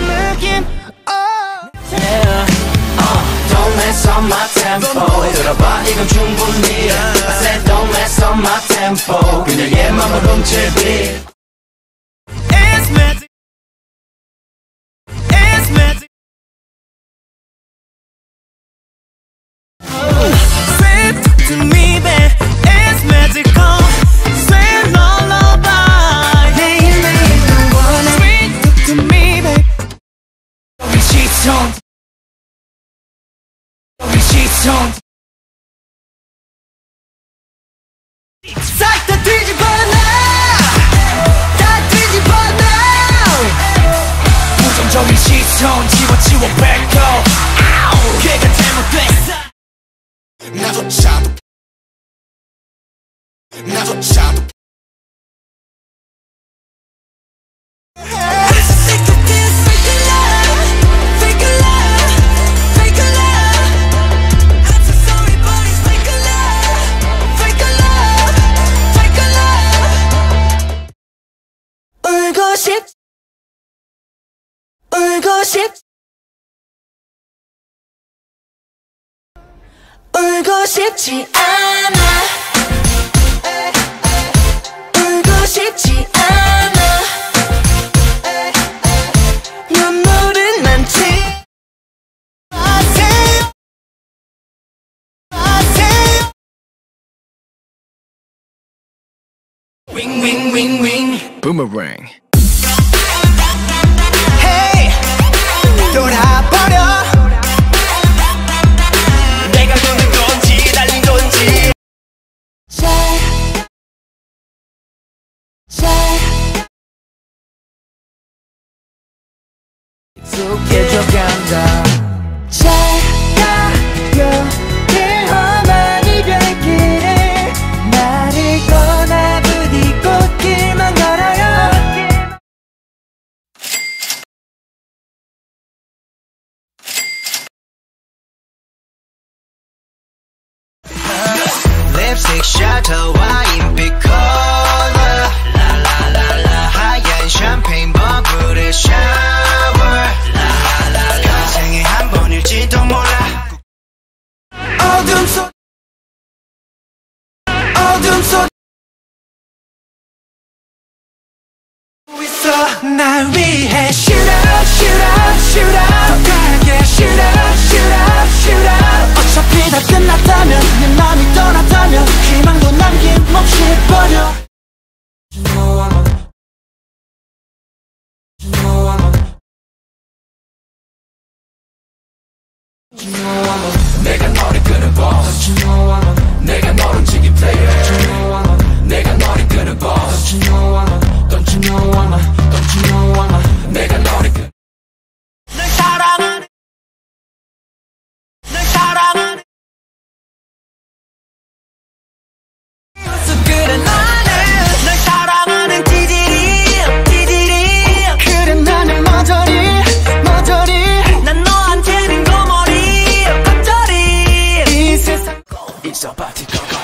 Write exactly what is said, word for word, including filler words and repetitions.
I'm looking up. Yeah. Uh, don't mess up my tempo. 들어봐 이건 충분히. I said don't mess up my tempo. 그녀의 맘을 훔칠 빛. Don't cheat, don't don't 울고 싶 울고 싶지 않아 울고 싶지 않아 눈물은 많지 마세요 마세요 Wing wing wing wing Boomerang 깨져간다 잘 가요 내 험한 이별길을 나를 떠나 부디 꽃길만 걸어요 Lipstick shot Hawaiian big color 라라라라 하얀 샴페인 버블의 샤워 어둠 속 어둠 속 있어 날 위해 Shoot up, shoot up, shoot up 강하게 Shoot up, shoot up, shoot up 어차피 다 끝났다면 내 맘이 떠났다면 희망도 남김없이 버려 You know I'm on You know I'm on You know I'm on 내가 너를 끄는 boss 내가 너를 움직인 player 내가 너를 끄는 boss Don't you know I'm a Don't you know I'm a 내가 너를 끄는 널 사랑하네 널 사랑하네 그래 나는 널 사랑하는 디디리 디디리 그래 나는 머저리 머저리 난 너한테는 It's about to go.